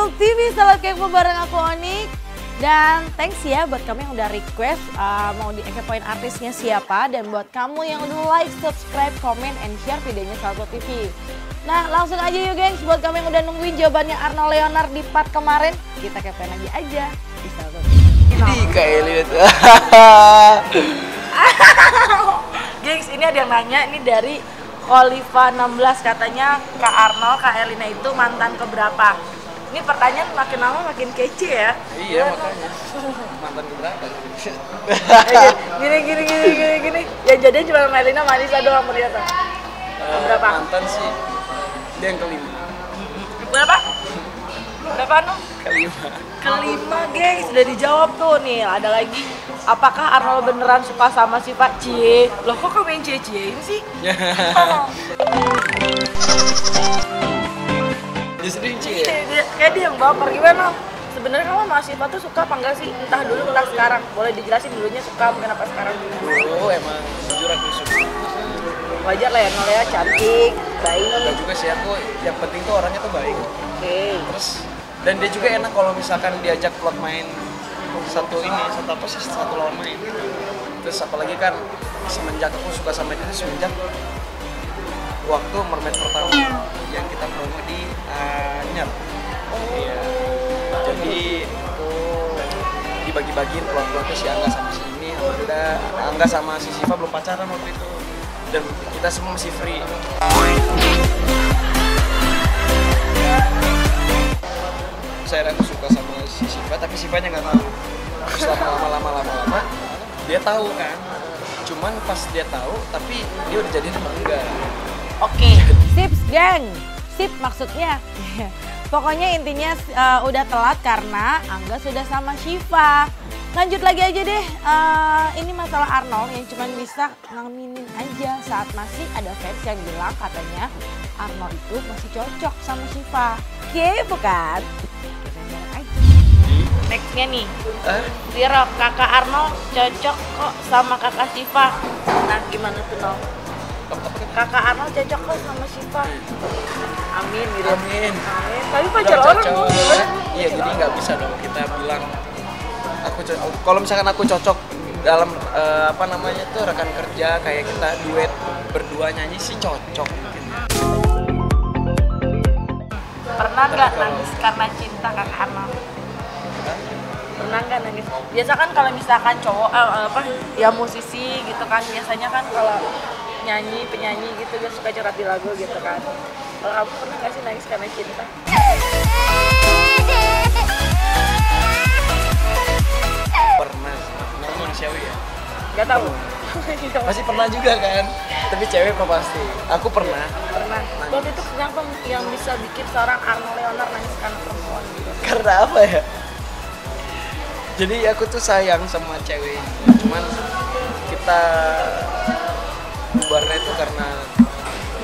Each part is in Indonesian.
SelebTube TV, Salah Kepo bareng aku Onik. Dan thanks ya buat kamu yang udah request mau di extra point artisnya siapa. Dan buat kamu yang udah like, subscribe, comment, and share videonya SelebTube TV. Nah langsung aja yuk gengs, buat kamu yang udah nungguin jawabannya Arnold Leonard di part kemarin. Kita kepoin lagi aja di SelebTube TV. Ini kayak liat. Gengs, ini ada yang nanya, ini dari Oliva16, katanya Kak Arnold, Kak Elina itu mantan keberapa? Ini pertanyaan makin lama makin kece ya? Iya, makanya. Mantan keberapa? Gini. Ya jadi cuma Marlina, Manisa doang ternyata. Berapa? Mantan sih, dia yang kelima. Berapa? Berapa Anu? Kelima guys, udah dijawab tuh nih. Ada lagi, apakah Arnold beneran suka sama si Pak Cie? Loh kok kamu yang Cie-Ciein sih? Justru Cie ya? Kayak dia yang baper, gimana? Sebenarnya kamu sama Syifa tuh suka apa enggak sih? Entah dulu entah sekarang, boleh dijelasin dulunya suka mungkin apa sekarang? Dulu emang jujur aku suka. Wajar lah ya, Nolea cantik, baik. Enggak juga sih aku, yang penting tuh orangnya tuh baik. Oke. Terus, dan dia juga enak kalau misalkan diajak plot main satu lawan main gitu. Terus apalagi kan semenjak aku suka sama dia, semenjak waktu mermaid pertama yang kita promo di Nyar. Iya. Jadi dibagi-bagiin plot-plotnya si Angga sama si ini, Angga sama si Syifa belum pacaran waktu itu. Dan kita semua masih free. Saya aku suka sama si Syifa, tapi Syifanya nggak tahu. Lama-lama dia tahu kan. Cuman pas dia tahu, tapi dia udah jadi sama Angga. Oke, tips geng. Sip maksudnya. Pokoknya intinya udah telat karena Angga sudah sama Syifa. Lanjut lagi aja deh, ini masalah Arnold yang cuma bisa ngaminin aja saat masih ada fans yang bilang katanya Arnold itu masih cocok sama Syifa. Kepo kan? Nextnya nih, Zero, kakak Arnold cocok kok sama kakak Syifa. Nah gimana tuh Nol? Kakak Arnold cocok kok sama Syifa. Amin gitu. Amin. Tapi pacar orang tuh gimana? Iya jadi nggak bisa dong kita bilang aku cocok. Kalau misalkan aku cocok dalam rekan kerja kayak kita duet berdua nyanyi sih cocok mungkin. Pernah nggak nangis karena cinta Kak Arnold? Pernah nggak nangis? Biasa kan kalau misalkan cowok ya musisi gitu kan biasanya kan kalau nyanyi penyanyi gitu dia suka curhat di lagu gitu kan. Kalau kamu pernah nggak sih nangis karena cinta? Pernah, karena manusiawi ya? Gak tau? Pasti pernah juga kan? Tapi cewek apa pasti? Aku pernah. Pernah. Waktu itu kenapa yang bisa bikin seorang Arnold Leonard nangis karena perempuan gitu? Karena apa ya? Jadi aku tuh sayang sama cewek, cuman kita bubarnya itu karena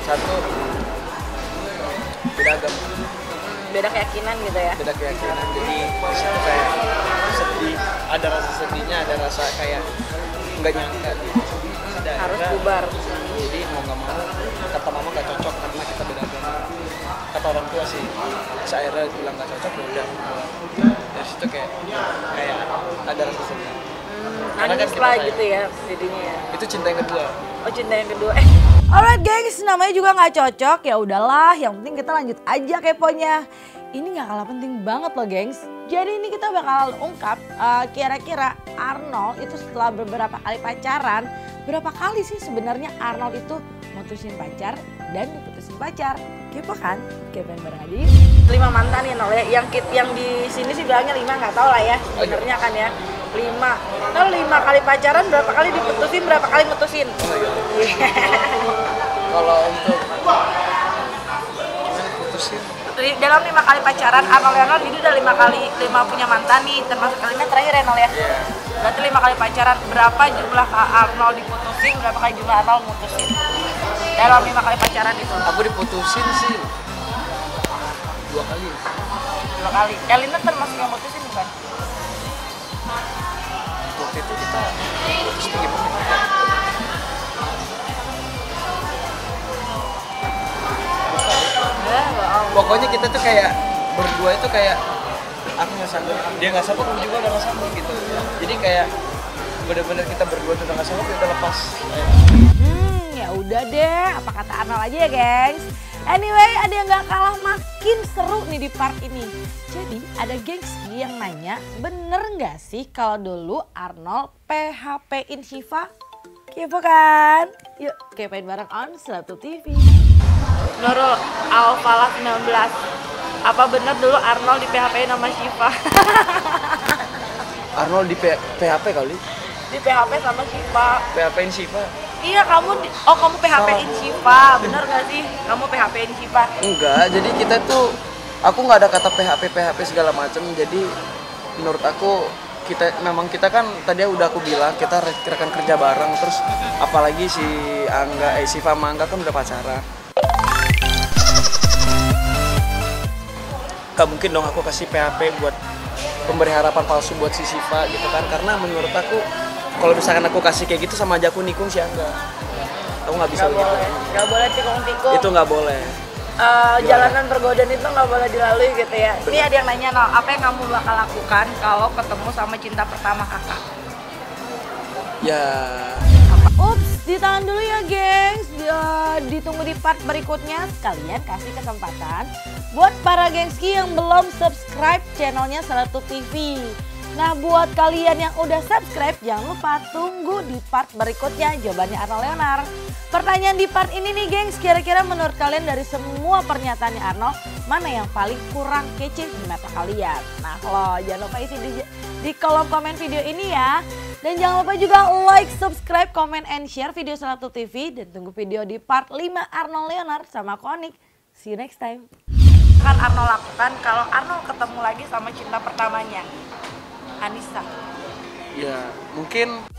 satu beda agama. Beda keyakinan gitu ya? Beda keyakinan, jadi disitu kayak sedih, ada rasa sedihnya, ada rasa kayak nggak nyangka gitu. Harus bubar. Jadi mau nggak mau, kata mama nggak cocok karena kita beda agama. Kata orang tua sih, saya akhirnya bilang nggak cocok, udah. Dari situ kayak ada rasa sedih. Nangis lah gitu ya jadinya ya? Itu cinta yang kedua. Oh cinta yang kedua. Alright gengs, namanya juga nggak cocok ya udahlah. Yang penting kita lanjut aja keponya. Ini nggak kalah penting banget loh gengs. Jadi ini kita bakal ungkap kira-kira Arnold itu setelah beberapa kali pacaran, berapa kali sih sebenarnya Arnold itu mutusin pacar dan diputusin pacar? Kepo kan? Kepoin bareng aja yuk. 5 mantan ya Nol ya. Yang di sini sih bilangnya 5, nggak tahu lah ya sebenarnya kan ya. 5. Kalau 5 kali pacaran berapa kali diputusin, berapa kali mutusin? Kalau untuk putusin dalam 5 kali pacaran Arnold Leonard jadi udah 5 punya mantan nih termasuk kalinya terakhir ya Nol ya. Yeah. Berarti 5 kali pacaran berapa jumlah Arnold diputusin, berapa kali jumlah Arnold mutusin? Dalam 5 kali pacaran itu. Aku diputusin sih 2 kali. 2 kali. Elina termasuk yang mutusin bukan? Waktu itu kita putus tuh gimana? Pokoknya kita tuh kayak berdua itu kayak aku nggak sanggup, dia nggak sanggup, aku juga udah nggak sanggup gitu. Jadi kayak bener-bener kita berdua udah nggak sanggup, udah lepas. Ya udah deh, apa kata Arnold aja ya, gengs. Anyway, ada yang nggak kalah makin seru nih di part ini. Jadi ada gengs yang nanya, bener nggak sih kalau dulu Arnold PHP-in Syifa? Kepo kan? Yuk kepoin bareng on SelebTube TV. Nurul, Oliva16. Apa bener dulu Arnold di PHP nama Syifa? Arnold di PHP kali? Di PHP sama Syifa. PHP-in Syifa? Iya, kamu PHP-in Syifa, bener gak sih? Kamu PHP-in Syifa? Enggak, jadi kita tuh, aku gak ada kata PHP segala macem. Jadi menurut aku, memang kita kan tadi udah aku bilang, kita rekan kerja bareng. Terus apalagi si Angga, Syifa sama Angga kan udah pacaran. Gak mungkin dong aku kasih PHP buat pemberi harapan palsu buat si Syifa gitu kan. Karena menurut aku, kalau misalkan aku kasih kayak gitu sama aja aku nikung sih Angga. Aku nggak bisa begitu. Nggak boleh tikung-tikung. Itu nggak boleh. Jalanan pergodaan itu nggak boleh dilalui gitu ya. Bener. Ini ada yang nanya, Nol, apa yang kamu bakal lakukan kalau ketemu sama cinta pertama kakak? Ya. Ups, ditahan dulu ya, gengs. Ditunggu di part berikutnya. Sekalian kasih kesempatan buat para gengski yang belum subscribe channelnya SelebTube TV. Nah, buat kalian yang udah subscribe, jangan lupa tunggu di part berikutnya jawabannya Arnold Leonard. Pertanyaan di part ini nih, gengs, kira-kira menurut kalian dari semua pernyataannya Arnold, mana yang paling kurang kece di mata kalian? Nah, kalau jangan lupa isi di kolom komen video ini ya. Dan jangan lupa juga like, subscribe, comment, and share video SelebTube TV. Dan tunggu video di part 5 Arnold Leonard sama Konik. See you next time. Akan Arnold lakukan kalau Arnold ketemu lagi sama cinta pertamanya? Manisa. Ya, mungkin